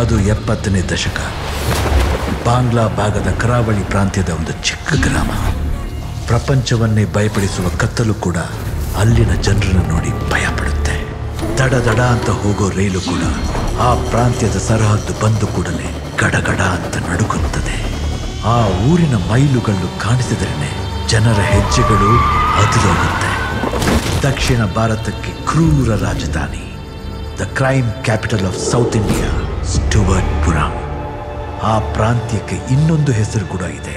ಅದು 70ನೇ ದಶಕ. ಬಾಂಗ್ಲಾ ಭಾಗದ ಕರಾವಳಿ ಪ್ರಾಂತ್ಯದ ಒಂದು ಚಿಕ್ಕ ಗ್ರಾಮ. ಪ್ರಪಂಚವನ್ನೇ ಭಯಪಡಿಸುವ ಕತ್ತಲು ಕೂಡ ಅಲ್ಲಿನ ಜನರನ್ನು ನೋಡಿ ಭಯಪಡುತ್ತೆ. ದಡ ದಡ ಅಂತ ಹೋಗೋ ರೈಲು ಕೂಡ ಆ ಪ್ರಾಂತ್ಯದ ಸರಹದ್ದು ಬಂದು ಕೂಡಲೇ ಗಡಗಡ ಅಂತ ನಡುಗುತ್ತದೆ. ಆ ಊರಿನ ಮೈಲುಗಲ್ಲು ಕಾಣಿಸಿದ್ರೇನೆ ಜನರ ಹೆಜ್ಜೆಗಳು ಅದಿರೋಗುತ್ತೆ. ದಕ್ಷಿಣ ಭಾರತಕ್ಕೆ ಕ್ರೂರ ರಾಜಧಾನಿ, the crime capital of south India, Stuartpuram. ಆ ಪ್ರಾಂತ್ಯಕ್ಕೆ ಇನ್ನೊಂದು ಹೆಸರು ಕೂಡ ಇದೆ,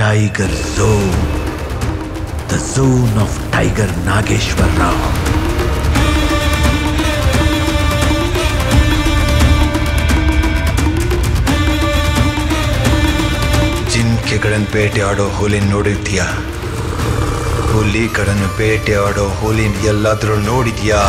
tiger zone, the zone of tiger Nageswara Rao. ಜಿಂಕೆಗಳನ್ನು ಬೇಟೆಯಾಡೋ ಹುಲಿ ನೋಡಿದ್ಯಾ? ಹುಲಿಗಳನ್ನು ಬೇಟೆಯಾಡೋ ಹುಲಿ ಎಲ್ಲಾದ್ರೂ ನೋಡಿದ್ಯಾ?